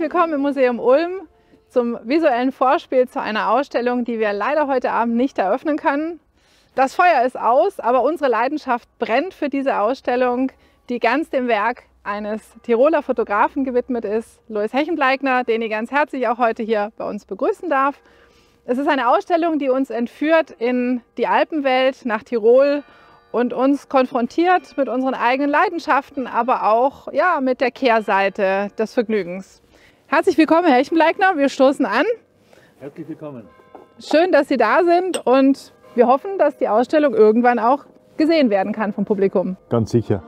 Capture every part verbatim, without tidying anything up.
Herzlich willkommen im Museum Ulm zum visuellen Vorspiel zu einer Ausstellung, die wir leider heute Abend nicht eröffnen können. Das Feuer ist aus, aber unsere Leidenschaft brennt für diese Ausstellung, die ganz dem Werk eines Tiroler Fotografen gewidmet ist, Lois Hechenbleikner, den ich ganz herzlich auch heute hier bei uns begrüßen darf. Es ist eine Ausstellung, die uns entführt in die Alpenwelt, nach Tirol und uns konfrontiert mit unseren eigenen Leidenschaften, aber auch ja, mit der Kehrseite des Vergnügens. Herzlich willkommen, Herr Hechenbleikner. Wir stoßen an. Herzlich willkommen. Schön, dass Sie da sind und wir hoffen, dass die Ausstellung irgendwann auch gesehen werden kann vom Publikum. Ganz sicher.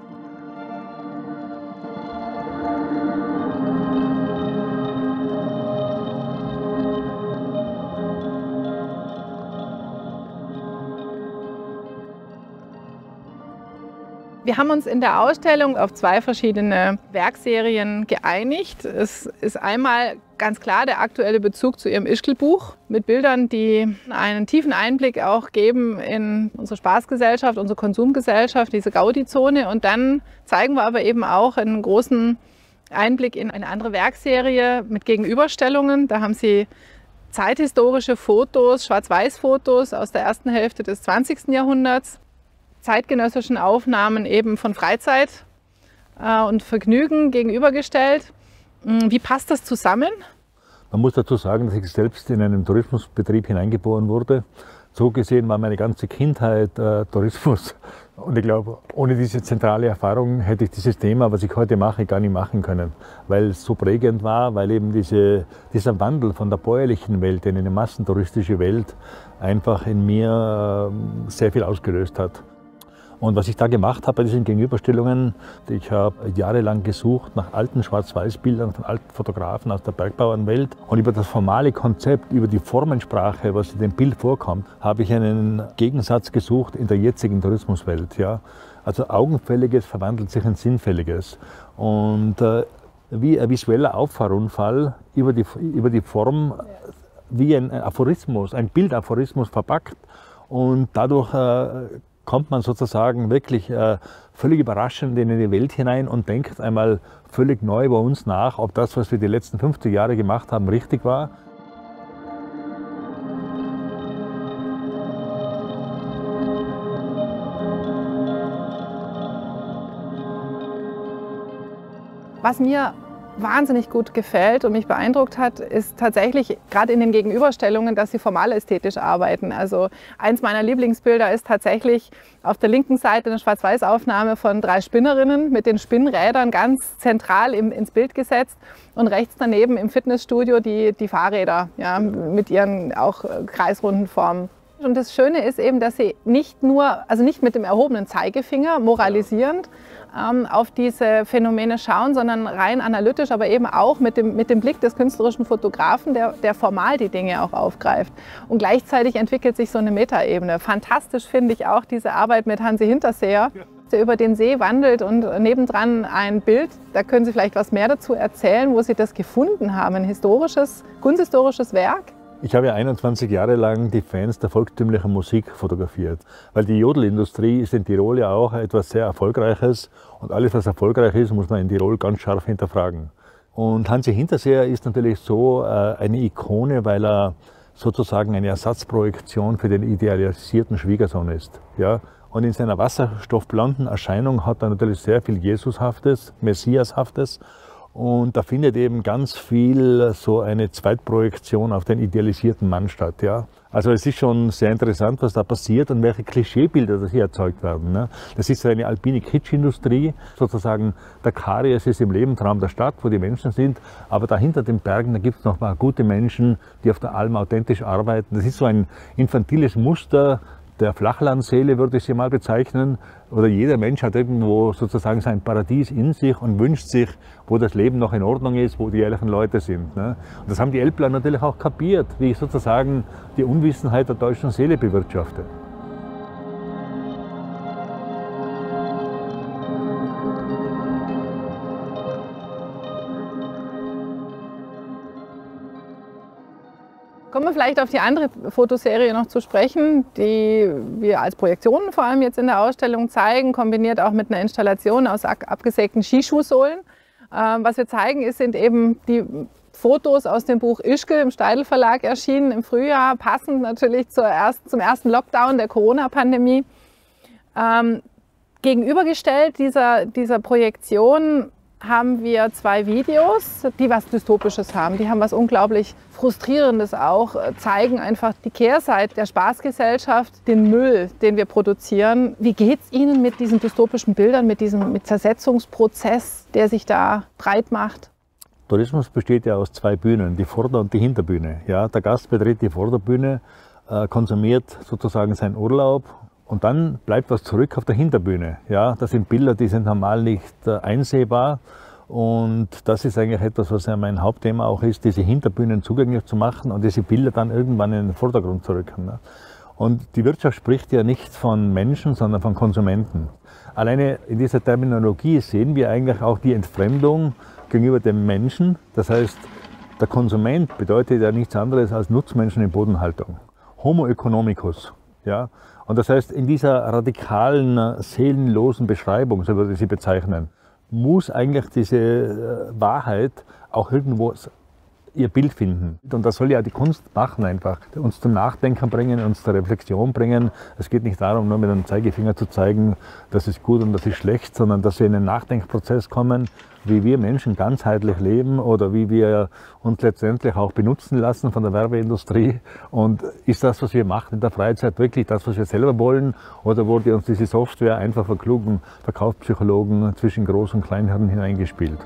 Wir haben uns in der Ausstellung auf zwei verschiedene Werkserien geeinigt. Es ist einmal ganz klar der aktuelle Bezug zu Ihrem Ischgl-Buch mit Bildern, die einen tiefen Einblick auch geben in unsere Spaßgesellschaft, unsere Konsumgesellschaft, diese Gaudi-Zone. Und dann zeigen wir aber eben auch einen großen Einblick in eine andere Werkserie mit Gegenüberstellungen. Da haben Sie zeithistorische Fotos, Schwarz-Weiß-Fotos aus der ersten Hälfte des zwanzigsten Jahrhunderts. Zeitgenössischen Aufnahmen eben von Freizeit und Vergnügen gegenübergestellt. Wie passt das zusammen? Man muss dazu sagen, dass ich selbst in einem Tourismusbetrieb hineingeboren wurde. So gesehen war meine ganze Kindheit äh, Tourismus. Und ich glaube, ohne diese zentrale Erfahrung hätte ich dieses Thema, was ich heute mache, gar nicht machen können, weil es so prägend war, weil eben diese, dieser Wandel von der bäuerlichen Welt in eine massentouristische Welt einfach in mir äh, sehr viel ausgelöst hat. Und was ich da gemacht habe bei diesen Gegenüberstellungen, ich habe jahrelang gesucht nach alten Schwarz-Weiß-Bildern von alten Fotografen aus der Bergbauernwelt. Und über das formale Konzept, über die Formensprache, was in dem Bild vorkommt, habe ich einen Gegensatz gesucht in der jetzigen Tourismuswelt. Ja? Also Augenfälliges verwandelt sich in Sinnfälliges. Und äh, wie ein visueller Auffahrunfall über die, über die Form, wie ein Aphorismus, ein Bildaphorismus verpackt. Und dadurch äh, kommt man sozusagen wirklich äh, völlig überraschend in die Welt hinein und denkt einmal völlig neu bei uns nach, ob das, was wir die letzten fünfzig Jahre gemacht haben, richtig war. Was mir wahnsinnig gut gefällt und mich beeindruckt hat, ist tatsächlich gerade in den Gegenüberstellungen, dass sie formal ästhetisch arbeiten. Also eins meiner Lieblingsbilder ist tatsächlich auf der linken Seite eine Schwarz-Weiß-Aufnahme von drei Spinnerinnen mit den Spinnrädern ganz zentral im, ins Bild gesetzt und rechts daneben im Fitnessstudio die, die Fahrräder, ja, mit ihren auch kreisrunden Formen. Und das Schöne ist eben, dass sie nicht nur, also nicht mit dem erhobenen Zeigefinger moralisierend ähm, auf diese Phänomene schauen, sondern rein analytisch, aber eben auch mit dem, mit dem Blick des künstlerischen Fotografen, der, der formal die Dinge auch aufgreift. Und gleichzeitig entwickelt sich so eine Metaebene. Fantastisch finde ich auch diese Arbeit mit Hansi Hinterseer, der über den See wandelt und nebendran ein Bild, da können Sie vielleicht was mehr dazu erzählen, wo Sie das gefunden haben, ein historisches, kunsthistorisches Werk. Ich habe ja einundzwanzig Jahre lang die Fans der volkstümlichen Musik fotografiert, weil die Jodelindustrie ist in Tirol ja auch etwas sehr Erfolgreiches und alles, was erfolgreich ist, muss man in Tirol ganz scharf hinterfragen. Und Hansi Hinterseer ist natürlich so eine Ikone, weil er sozusagen eine Ersatzprojektion für den idealisierten Schwiegersohn ist. Ja? Und in seiner wasserstoffblonden Erscheinung hat er natürlich sehr viel Jesushaftes, Messiashaftes. Und da findet eben ganz viel so eine Zweitprojektion auf den idealisierten Mann statt. Ja? Also es ist schon sehr interessant, was da passiert und welche Klischeebilder das hier erzeugt werden. Ne? Das ist so eine alpine Kitschindustrie, sozusagen der Karies ist im Lebentraum der Stadt, wo die Menschen sind, aber da hinter den Bergen, da gibt es noch mal gute Menschen, die auf der Alm authentisch arbeiten. Das ist so ein infantiles Muster der Flachlandseele, würde ich sie mal bezeichnen, oder jeder Mensch hat irgendwo sozusagen sein Paradies in sich und wünscht sich, wo das Leben noch in Ordnung ist, wo die ehrlichen Leute sind. Ne? Und das haben die Elbler natürlich auch kapiert, wie ich sozusagen die Unwissenheit der deutschen Seele bewirtschafte. Kommen wir vielleicht auf die andere Fotoserie noch zu sprechen, die wir als Projektionen vor allem jetzt in der Ausstellung zeigen, kombiniert auch mit einer Installation aus abgesägten Skischuhsohlen. Was wir zeigen, sind eben die Fotos aus dem Buch Ischgl im Steidl Verlag erschienen im Frühjahr, passend natürlich zur ersten, zum ersten Lockdown der Corona-Pandemie. Ähm, gegenübergestellt dieser, dieser Projektion haben wir zwei Videos, die was Dystopisches haben, die haben was unglaublich Frustrierendes auch, zeigen einfach die Kehrseite der Spaßgesellschaft, den Müll, den wir produzieren. Wie geht es Ihnen mit diesen dystopischen Bildern, mit diesem mit Zersetzungsprozess, der sich da breit macht? Tourismus besteht ja aus zwei Bühnen, die Vorder- und die Hinterbühne. Ja, der Gast betritt die Vorderbühne, konsumiert sozusagen seinen Urlaub. Und dann bleibt was zurück auf der Hinterbühne. Ja, das sind Bilder, die sind normal nicht einsehbar. Und das ist eigentlich etwas, was ja mein Hauptthema auch ist, diese Hinterbühnen zugänglich zu machen und diese Bilder dann irgendwann in den Vordergrund zu rücken. Und die Wirtschaft spricht ja nicht von Menschen, sondern von Konsumenten. Alleine in dieser Terminologie sehen wir eigentlich auch die Entfremdung gegenüber dem Menschen. Das heißt, der Konsument bedeutet ja nichts anderes als Nutzmenschen in Bodenhaltung. Homo economicus. Ja? Und das heißt, in dieser radikalen, seelenlosen Beschreibung, so würde ich sie bezeichnen, muss eigentlich diese Wahrheit auch irgendwo ihr Bild finden. Und das soll ja die Kunst machen einfach, uns zum Nachdenken bringen, uns zur Reflexion bringen. Es geht nicht darum, nur mit einem Zeigefinger zu zeigen, das ist gut und das ist schlecht, sondern dass wir in einen Nachdenkprozess kommen, wie wir Menschen ganzheitlich leben oder wie wir uns letztendlich auch benutzen lassen von der Werbeindustrie. Und ist das, was wir machen in der Freizeit, wirklich das, was wir selber wollen? Oder wurde uns diese Software einfach von klugen Verkaufspsychologen zwischen Groß- und Kleinhirn hineingespielt?